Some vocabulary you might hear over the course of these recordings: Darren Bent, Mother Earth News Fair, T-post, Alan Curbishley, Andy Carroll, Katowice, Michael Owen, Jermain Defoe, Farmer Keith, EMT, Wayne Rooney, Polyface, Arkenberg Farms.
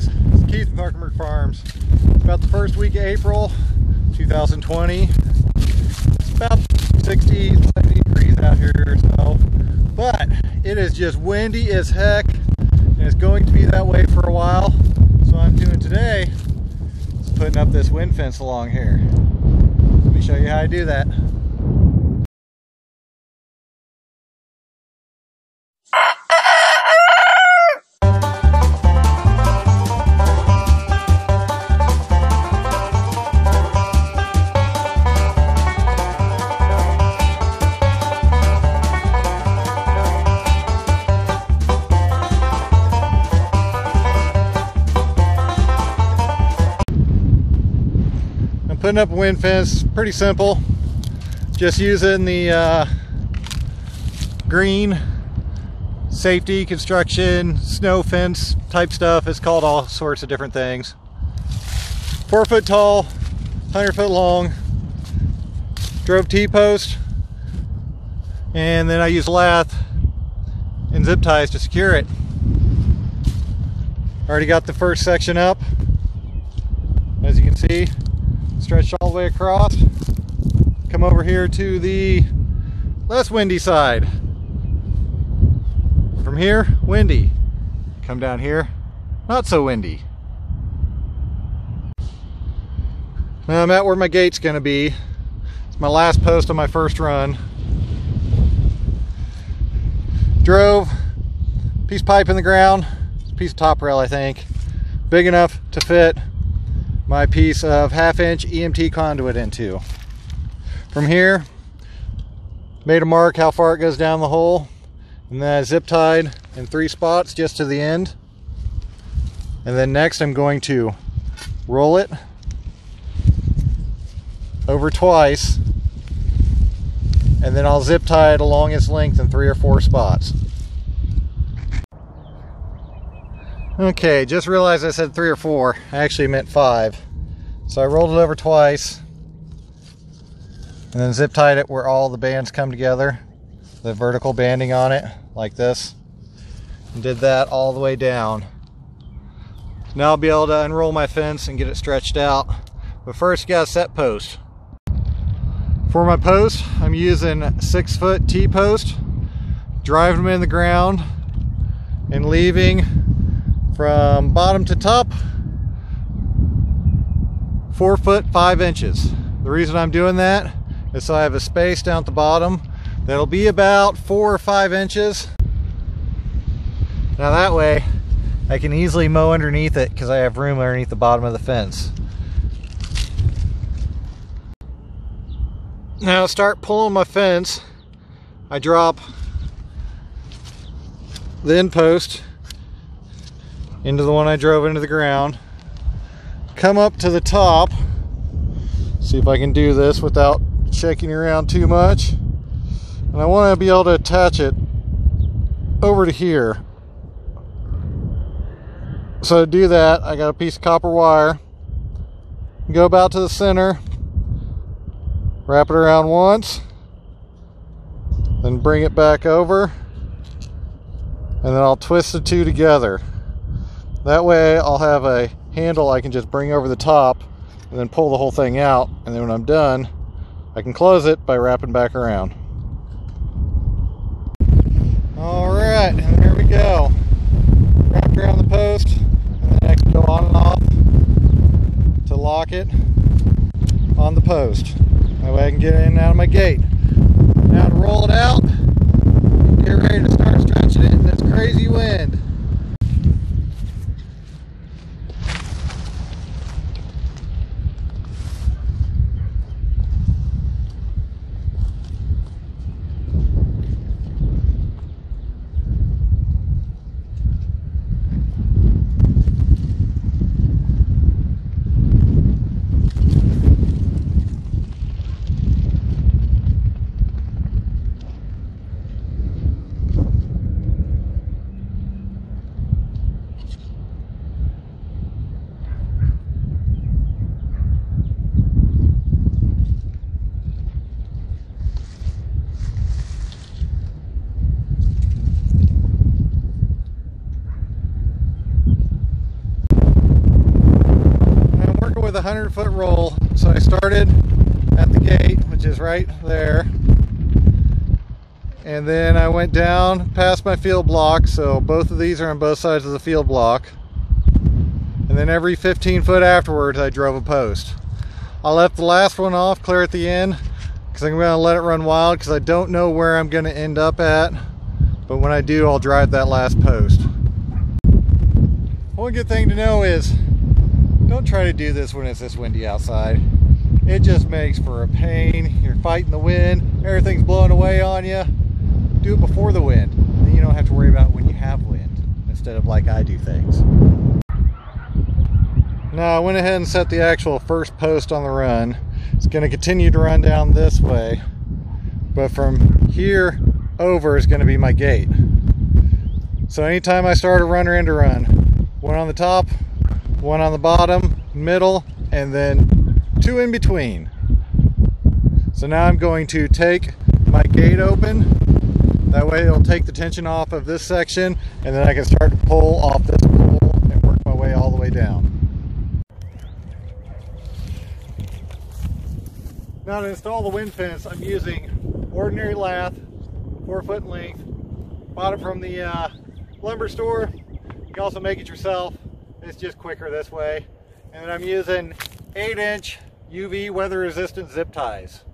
guys, this is Keith with Arkenberg Farms. It's about the first week of April 2020. It's about 60, 70 degrees out here or so, but it is just windy as heck, and it's going to be that way for a while. So what I'm doing today is putting up this wind fence along here. Let me show you how I do that. Putting up a wind fence, pretty simple. Just using the green safety construction, snow fence type stuff. It's called all sorts of different things. 4 foot tall, 100 foot long. Drove T-post, and then I used lath and zip ties to secure it. Already got the first section up, as you can see. Stretched all the way across. Come over here to the less windy side. From here, windy. Come down here, not so windy. Now I'm at where my gate's gonna be. It's my last post on my first run. Drove, piece of pipe in the ground, piece of top rail I think, big enough to fit my piece of half-inch EMT conduit into. From here, made a mark how far it goes down the hole, and then I zip tied in 3 spots just to the end. And then next I'm going to roll it over twice, and then I'll zip tie it along its length in 3 or 4 spots. Okay, just realized I said 3 or 4. I actually meant 5. So I rolled it over twice and then zip tied it where all the bands come together. The vertical banding on it, like this. And did that all the way down. So now I'll be able to unroll my fence and get it stretched out. But first, you gotta set post. For my post, I'm using 6-foot T-post, driving them in the ground and leaving from bottom to top 4 foot 5 inches. The reason I'm doing that is so I have a space down at the bottom that'll be about 4 or 5 inches. Now that way I can easily mow underneath it because I have room underneath the bottom of the fence. Now start pulling my fence. I drop the end post into the one I drove into the ground, come up to the top, see if I can do this without shaking around too much, and I want to be able to attach it over to here. So to do that, I got a piece of copper wire, go about to the center, wrap it around once, then bring it back over, and then I'll twist the two together. That way I'll have a handle I can just bring over the top and then pull the whole thing out, and then when I'm done I can close it by wrapping back around. Alright, and here we go. Wrapped around the post, and the next go on and off to lock it on the post. That way I can get in and out of my gate. Now to roll it out, get ready to start stretching it in this crazy wind. with a 100-foot roll. So I started at the gate, which is right there, and then I went down past my field block. So both of these are on both sides of the field block, and then every 15 foot afterwards I drove a post. I left the last one off clear at the end because I'm going to let it run wild, because I don't know where I'm going to end up at, but when I do, I'll drive that last post. One good thing to know is don't try to do this when it's this windy outside. It just makes for a pain. You're fighting the wind, everything's blowing away on you. Do it before the wind, then you don't have to worry about when you have wind, instead of like I do things. Now I went ahead and set the actual first post on the run. It's going to continue to run down this way, but from here over is going to be my gate. So anytime I start a run or end a run, one on the top, one on the bottom, middle, and then two in between. So now I'm going to take my gate open. That way it'll take the tension off of this section, and then I can start to pull off this pole and work my way all the way down. Now to install the wind fence, I'm using ordinary lath, 4 foot in length. Bought it from the lumber store. You can also make it yourself. It's just quicker this way. And then I'm using 8-inch UV weather resistant zip ties.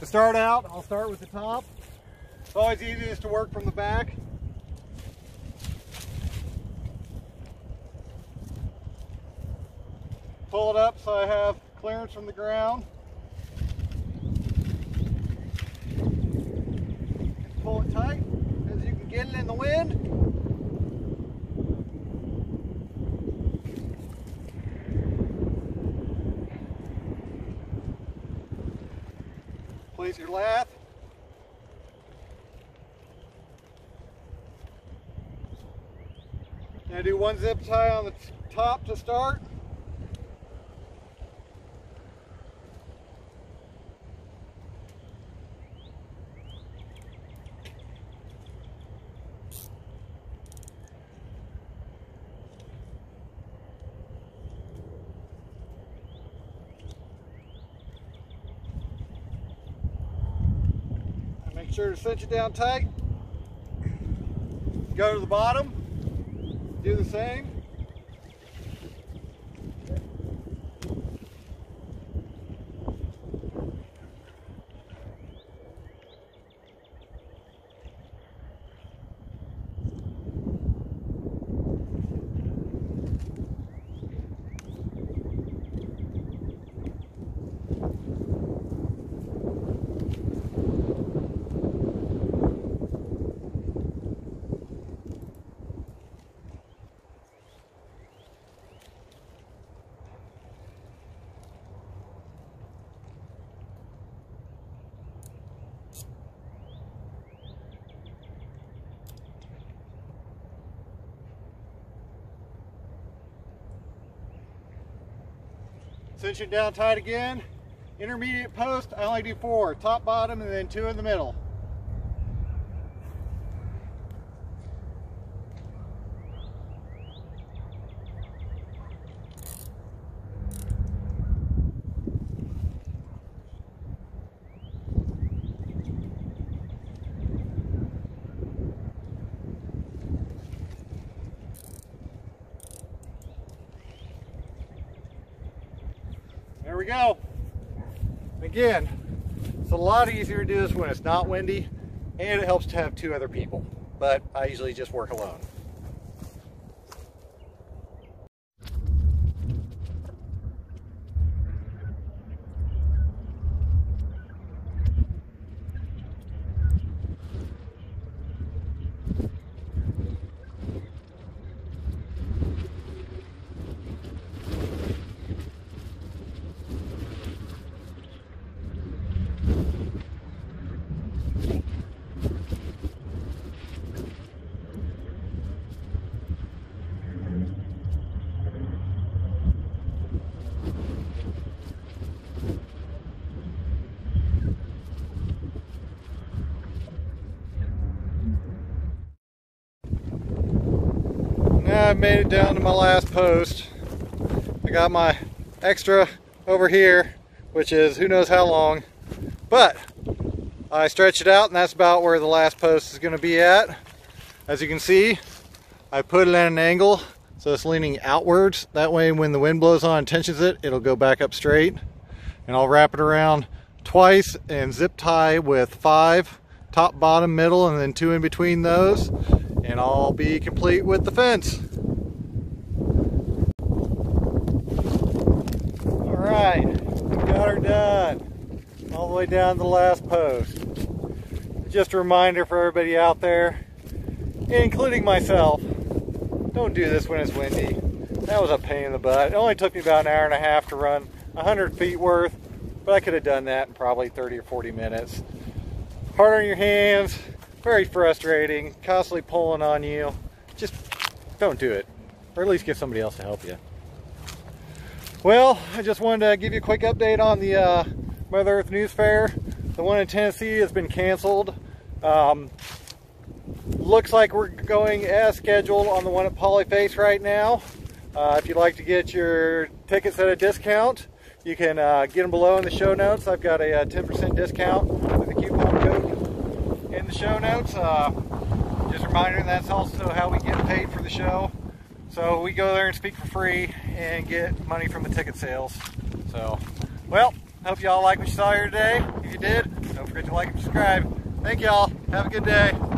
To start out, I'll start with the top. It's always easiest to work from the back. Pull it up so I have clearance from the ground. Just pull it tight as you can get it in the wind. Place your lath. Now do one zip tie on the top to start. Make sure to cinch it down tight. Go to the bottom, do the same. Cinch it down tight again. Intermediate post, I only do 4, top, bottom, and then 2 in the middle. There we go. Again, it's a lot easier to do this when it's not windy, and it helps to have 2 other people, but I usually just work alone. Now I've made it down to my last post. I got my extra over here, which is who knows how long, but I stretched it out, and that's about where the last post is going to be at. As you can see, I put it at an angle so it's leaning outwards. That way when the wind blows on and tensions it, it'll go back up straight. And I'll wrap it around twice and zip tie with 5, top, bottom, middle, and then 2 in between those, and I'll be complete with the fence. Alright, got her done. All the way down to the last post. Just a reminder for everybody out there, including myself, don't do this when it's windy. That was a pain in the butt. It only took me about an hour and a half to run 100 feet worth, but I could have done that in probably 30 or 40 minutes. Hard on your hands, very frustrating, constantly pulling on you. Just don't do it, or at least get somebody else to help you. Well, I just wanted to give you a quick update on the Mother Earth News Fair. The one in Tennessee has been canceled. Looks like we're going as scheduled on the one at Polyface right now. If you'd like to get your tickets at a discount, you can get them below in the show notes. I've got a 10% discount with a coupon code in the show notes. Just a reminder, that's also how we get paid for the show. So we go there and speak for free and get money from the ticket sales. So, well, hope y'all like what you saw here today. If you did, don't forget to like and subscribe. Thank y'all. Have a good day.